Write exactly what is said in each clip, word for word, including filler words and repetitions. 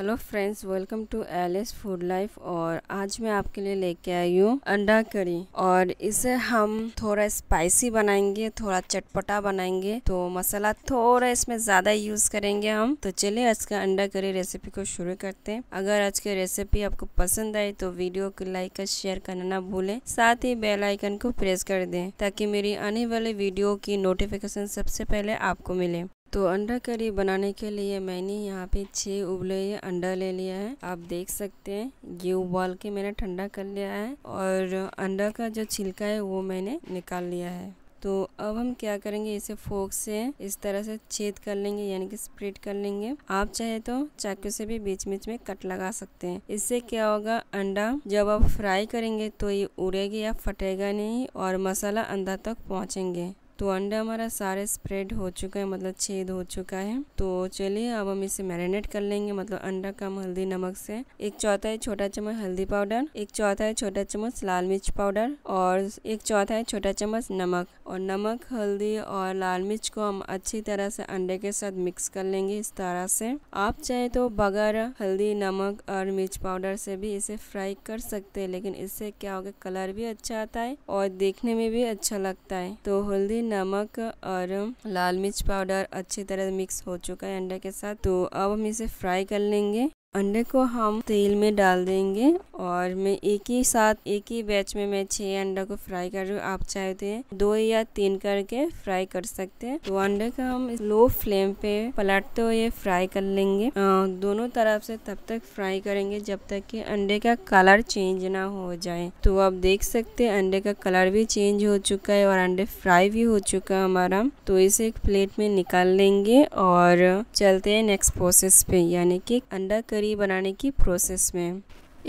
Hello friends, welcome to LS food life. और आज मैं आपके लिए लेके आई हूँ अंडा करी, और इसे हम थोड़ा स्पाइसी बनाएंगे, थोड़ा चटपटा बनाएंगे, तो मसाला थोड़ा इसमें ज़्यादा यूज़ करेंगे हम। तो चलिए आज का अंडा करी रेसिपी को शुरू करते हैं। अगर आज की रेसिपी आपको पसंद आई तो वीडियो को लाइक और शेयर करना ना भूलें, साथ ही बेल आइकन को प्रेस कर दें ताकि मेरी आने वाले वीडियो की नोटिफिकेशन सबसे पहले आपको मिले। तो अंडा करी बनाने के लिए मैंने यहाँ पे छः उबले हुए अंडा ले लिया है। आप देख सकते हैं ये उबाल के मैंने ठंडा कर लिया है, और अंडा का जो छिलका है वो मैंने निकाल लिया है। तो अब हम क्या करेंगे, इसे फोक से इस तरह से छेद कर लेंगे, यानी कि स्प्लिट कर लेंगे। आप चाहे तो चाकू से भी बीच बीच में कट लगा सकते हैं। इससे क्या होगा, अंडा जब आप फ्राई करेंगे तो ये उड़ेगी या फटेगा नहीं, और मसाला अंदर तक पहुँचेंगे। तो अंडा हमारा सारे स्प्रेड हो चुका है, मतलब छेद हो चुका है। तो चलिए अब हम इसे मैरिनेट कर लेंगे, मतलब अंडा कम हल्दी नमक से। एक चौथाई छोटा चम्मच हल्दी पाउडर, एक चौथाई छोटा चम्मच लाल मिर्च पाउडर, और एक चौथाई छोटा चम्मच नमक। और नमक, हल्दी और लाल मिर्च को हम अच्छी तरह से अंडे के साथ मिक्स कर लेंगे इस तरह से। आप चाहे तो बगैर हल्दी नमक और मिर्च पाउडर से भी इसे फ्राई कर सकते हैं, लेकिन इससे क्या होगा, कलर भी अच्छा आता है और देखने में भी अच्छा लगता है। तो हल्दी, नमक और लाल मिर्च पाउडर अच्छी तरह मिक्स हो चुका है अंडे के साथ। तो अब हम इसे फ्राई कर लेंगे। अंडे को हम तेल में डाल देंगे, और मैं एक ही साथ एक ही बैच में मैं छह अंडा को फ्राई कर रही हूँ। आप चाहते हैं दो या तीन करके फ्राई कर सकते हैं। तो अंडे का हम लो फ्लेम पे पलटते हुए फ्राई कर लेंगे, आ, दोनों तरफ से तब तक फ्राई करेंगे जब तक कि अंडे का कलर चेंज ना हो जाए। तो आप देख सकते हैं अंडे का कलर भी चेंज हो चुका है और अंडे फ्राई भी हो चुका है हमारा। तो इसे एक प्लेट में निकाल लेंगे और चलते हैं नेक्स्ट प्रोसेस पे, यानी कि अंडा करी बनाने की प्रोसेस में।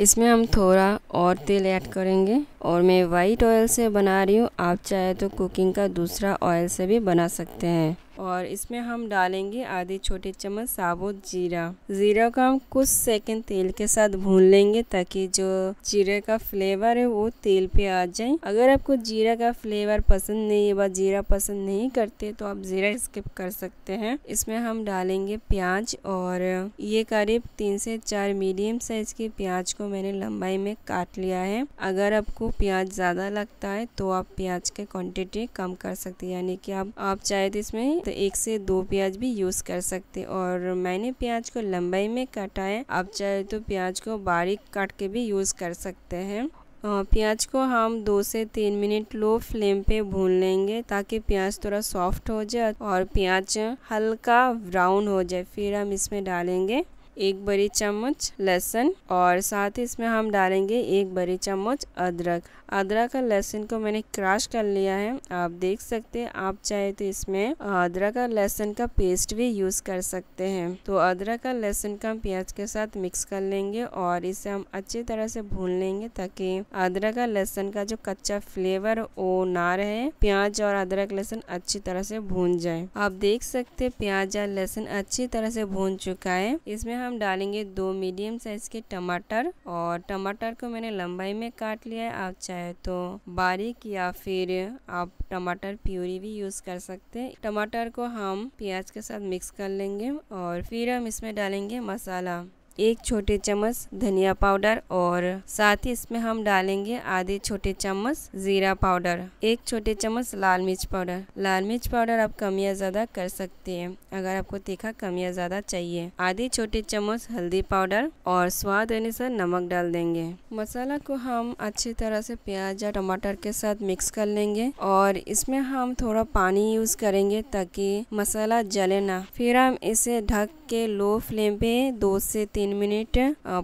इसमें हम थोड़ा और तेल ऐड करेंगे, और मैं वाइट ऑयल से बना रही हूँ। आप चाहे तो कुकिंग का दूसरा ऑयल से भी बना सकते हैं। और इसमें हम डालेंगे आधी छोटी चम्मच साबुत जीरा। जीरा को हम कुछ सेकंड तेल के साथ भून लेंगे ताकि जो जीरे का फ्लेवर है वो तेल पे आ जाए। अगर आपको जीरा का फ्लेवर पसंद नहीं है, बस जीरा पसंद नहीं करते, तो आप जीरा स्किप कर सकते हैं। इसमें हम डालेंगे प्याज, और ये करीब तीन से चार मीडियम साइज की प्याज को मैंने लंबाई में काट लिया है। अगर आपको प्याज ज़्यादा लगता है तो आप प्याज की क्वान्टिटी कम कर सकते हैं, यानी कि आप, आप चाहे तो इसमें तो एक से दो प्याज भी यूज़ कर सकते। और मैंने प्याज को लंबाई में काटा है, आप चाहे तो प्याज को बारीक काट के भी यूज़ कर सकते हैं। प्याज को हम दो से तीन मिनट लो फ्लेम पे भून लेंगे ताकि प्याज थोड़ा सॉफ्ट हो जाए और प्याज हल्का ब्राउन हो जाए। फिर हम इसमें डालेंगे एक बड़ी चम्मच लहसुन, और साथ ही इसमें हम डालेंगे एक बड़ी चम्मच अदरक। अदरक और लहसुन को मैंने क्रश कर लिया है, आप देख सकते हैं। आप चाहे तो इसमें अदरक और लहसुन का पेस्ट भी यूज़ कर सकते हैं। तो अदरक और लहसुन का प्याज के साथ मिक्स कर लेंगे और इसे हम अच्छी तरह से भून लेंगे ताकि अदरक और लहसुन का जो कच्चा फ्लेवर वो ना रहे। प्याज और अदरक लहसुन अच्छी तरह से भून जाए। आप देख सकते हैं प्याज और लहसुन अच्छी तरह से भून चुका है। इसमें हम डालेंगे दो मीडियम साइज के टमाटर, और टमाटर को मैंने लंबाई में काट लिया है। आप चाहे तो बारीक या फिर आप टमाटर प्यूरी भी यूज कर सकते हैं। टमाटर को हम प्याज के साथ मिक्स कर लेंगे, और फिर हम इसमें डालेंगे मसाला, एक छोटे चम्मच धनिया पाउडर, और साथ ही इसमें हम डालेंगे आधे छोटे चम्मच जीरा पाउडर, एक छोटे चम्मच लाल मिर्च पाउडर। लाल मिर्च पाउडर आप कम या ज़्यादा कर सकते हैं अगर आपको तीखा कम या ज़्यादा चाहिए। आधे छोटे चम्मच हल्दी पाउडर, और स्वाद अनुसार नमक डाल देंगे। मसाला को हम अच्छी तरह से प्याज या टमाटर के साथ मिक्स कर लेंगे, और इसमें हम थोड़ा पानी यूज करेंगे ताकि मसाला जले ना। फिर हम इसे ढक के लो फ्लेम पे दो से तीन मिनट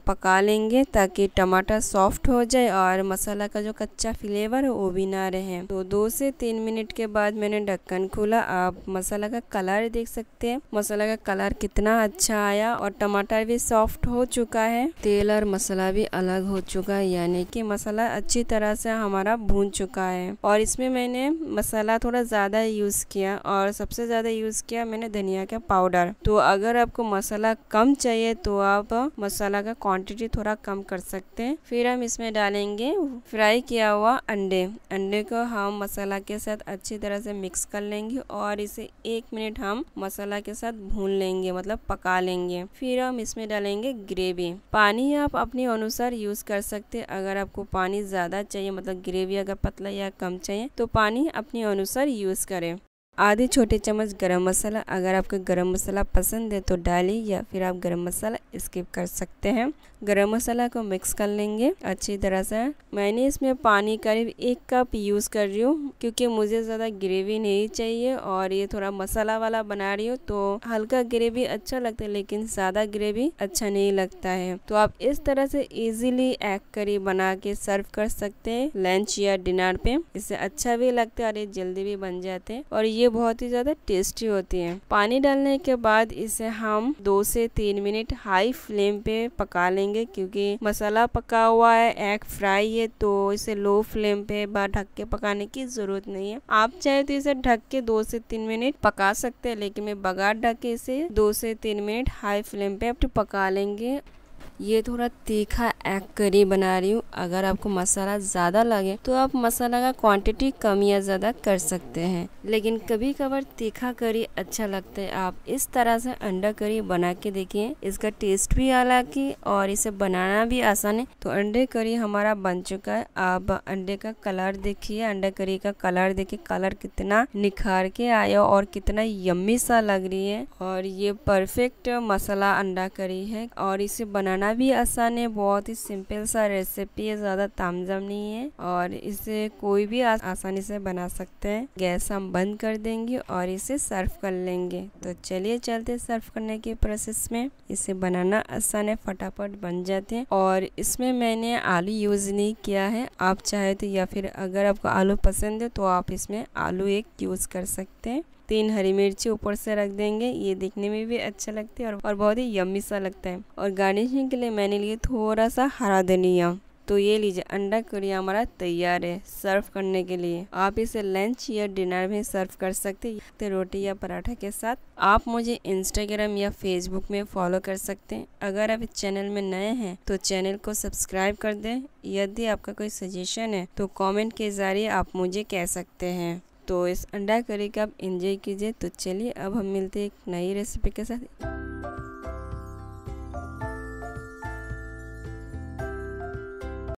पका लेंगे ताकि टमाटर सॉफ्ट हो जाए और मसाला का जो कच्चा फ्लेवर है वो भी ना रहे। तो दो से तीन मिनट के बाद मैंने ढक्कन खोला। आप मसाला का कलर देख सकते हैं, मसाला का कलर कितना अच्छा आया, और टमाटर भी सॉफ्ट हो चुका है। तेल और मसाला भी अलग हो चुका है, यानी कि मसाला अच्छी तरह से हमारा भून चुका है। और इसमें मैंने मसाला थोड़ा ज़्यादा यूज़ किया, और सबसे ज़्यादा यूज़ किया मैंने धनिया का पाउडर। तो अगर आपको मसाला कम चाहिए तो आप आप मसाला का क्वांटिटी थोड़ा कम कर सकते हैं। फिर हम इसमें डालेंगे फ्राई किया हुआ अंडे। अंडे को हम मसाला के साथ अच्छी तरह से मिक्स कर लेंगे और इसे एक मिनट हम मसाला के साथ भून लेंगे, मतलब पका लेंगे। फिर हम इसमें डालेंगे ग्रेवी। पानी आप अपने अनुसार यूज कर सकते हैं। अगर आपको पानी ज़्यादा चाहिए, मतलब ग्रेवी अगर पतला या कम चाहिए, तो पानी अपने अनुसार यूज़ करें। आधे छोटे चम्मच गरम मसाला, अगर आपको गरम मसाला पसंद है तो डालिए, या फिर आप गरम मसाला स्किप कर सकते हैं। गरम मसाला को मिक्स कर लेंगे अच्छी तरह से। मैंने इसमें पानी करीब एक कप यूज़ कर रही हूँ, क्योंकि मुझे ज़्यादा ग्रेवी नहीं चाहिए और ये थोड़ा मसाला वाला बना रही हूँ, तो हल्का ग्रेवी अच्छा लगता है, लेकिन ज़्यादा ग्रेवी अच्छा नहीं लगता है। तो आप इस तरह से ईजिली एग करी बना के सर्व कर सकते हैं लंच या डिनर पे। इससे अच्छा भी लगता है और ये जल्दी भी बन जाते हैं और ये बहुत ही ज़्यादा टेस्टी होती है। पानी डालने के बाद इसे हम दो से तीन मिनट हाई फ्लेम पे पका लेंगे, क्योंकि मसाला पका हुआ है, एग फ्राई है, तो इसे लो फ्लेम पे बाहर ढक के पकाने की ज़रूरत नहीं है। आप चाहे तो इसे ढक के दो से तीन मिनट पका सकते हैं, लेकिन मैं बगैर ढके इसे दो से तीन मिनट हाई फ्लेम पे पका लेंगे। ये थोड़ा तीखा एग करी बना रही हूँ। अगर आपको मसाला ज़्यादा लगे तो आप मसाला का क्वांटिटी कम या ज़्यादा कर सकते हैं, लेकिन कभी कभार तीखा करी अच्छा लगता है। आप इस तरह से अंडा करी बना के देखिए, इसका टेस्ट भी अलग है और इसे बनाना भी आसान है। तो अंडे करी हमारा बन चुका है। आप अंडे का कलर देखिए, अंडा करी का कलर देखिए, कलर कितना निखार के आया और कितना यम्मी सा लग रही है। और ये परफेक्ट मसाला अंडा करी है और इसे बनाना भी आसान है। बहुत ही सिंपल सा रेसिपी है, ज़्यादा तामझाम नहीं है और इसे कोई भी आसानी से बना सकते हैं। गैस हम बंद कर देंगे और इसे सर्व कर लेंगे। तो चलिए चलते सर्व करने के प्रोसेस में। इसे बनाना आसान है, फटाफट बन जाते हैं और इसमें मैंने आलू यूज़ नहीं किया है। आप चाहे तो, या फिर अगर आपको आलू पसंद है तो आप इसमें आलू एक यूज़ कर सकते हैं। तीन हरी मिर्ची ऊपर से रख देंगे, ये देखने में भी अच्छा लगता है और, और बहुत ही यम्मी सा लगता है। और गार्निशिंग के लिए मैंने लिए थोड़ा सा हरा धनिया। तो ये लीजिए, अंडा करी हमारा तैयार है सर्व करने के लिए। आप इसे लंच या डिनर में सर्व कर सकते हैं, रोटी या पराठा के साथ। आप मुझे इंस्टाग्राम या फेसबुक में फॉलो कर सकते हैं। अगर आप इस चैनल में नए हैं तो चैनल को सब्सक्राइब कर दें। यदि आपका कोई सजेशन है तो कॉमेंट के ज़रिए आप मुझे कह सकते हैं। तो इस अंडा करी का आप एंजॉय कीजिए। तो चलिए अब हम मिलते हैं एक नई रेसिपी के साथ।